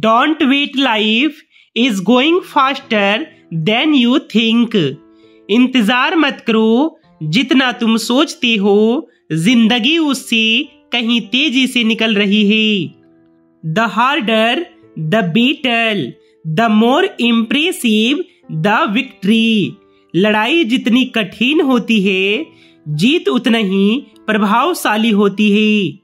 Don't wait, life is going faster than you think. इंतजार मत करो, जितना तुम सोचते हो जिंदगी उससे कहीं तेजी से निकल रही है. The harder the battle, the more impressive the victory. लड़ाई जितनी कठिन होती है, जीत उतना ही प्रभावशाली होती है.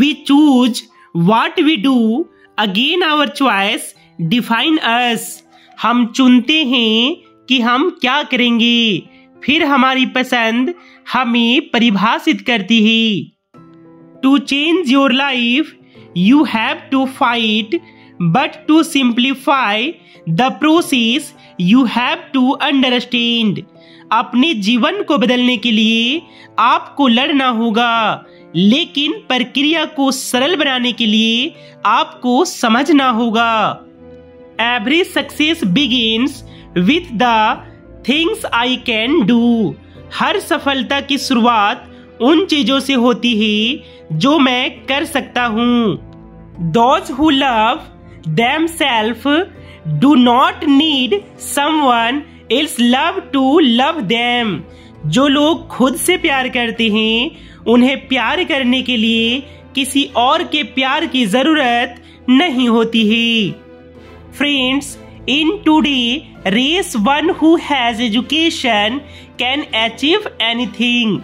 We choose what we do. Again our choice define us. हम चुनते हैं कि हम क्या करेंगे, फिर हमारी पसंद हमें परिभाषित करती है. To change your life, you have to fight, but to simplify the process, you have to understand. अपने जीवन को बदलने के लिए आपको लड़ना होगा, लेकिन प्रक्रिया को सरल बनाने के लिए आपको समझना होगा. Every success begins with the things I can do. हर सफलता की शुरुआत उन चीजों से होती है जो मैं कर सकता हूँ. Those who love themselves do not need someone else love to love them. जो लोग खुद से प्यार करते हैं, उन्हें प्यार करने के लिए किसी और के प्यार की जरूरत नहीं होती है. Friends, in today race, one who has education can achieve anything.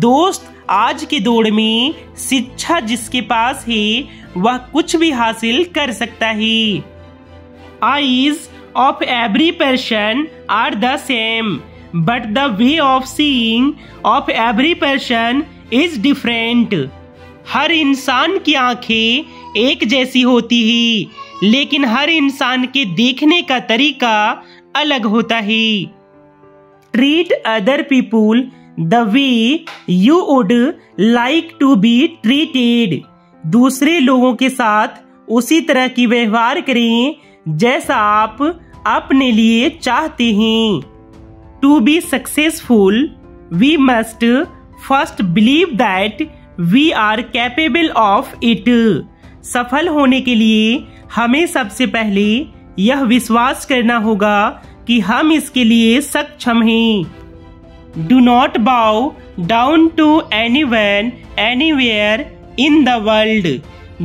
दोस्त, आज के दौड़ में शिक्षा जिसके पास है वह कुछ भी हासिल कर सकता है. Eyes of every person are the same, but the way of seeing of every person is different. हर इंसान की आंखें एक जैसी होती है, लेकिन हर इंसान के देखने का तरीका अलग होता है. Treat other people the way you would like to be treated. दूसरे लोगों के साथ उसी तरह की व्यवहार करें जैसा आप अपने लिए चाहते हैं. To be successful we must first believe that we are capable of it. सफल होने के लिए हमें सबसे पहले यह विश्वास करना होगा कि हम इसके लिए सक्षम हैं. Do not bow down to anyone anywhere in the world.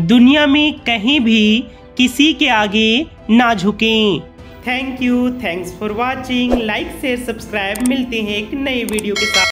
दुनिया में कहीं भी किसी के आगे ना झुकें. Thank you, thanks for watching. Like share subscribe. मिलते हैं एक नए वीडियो के साथ.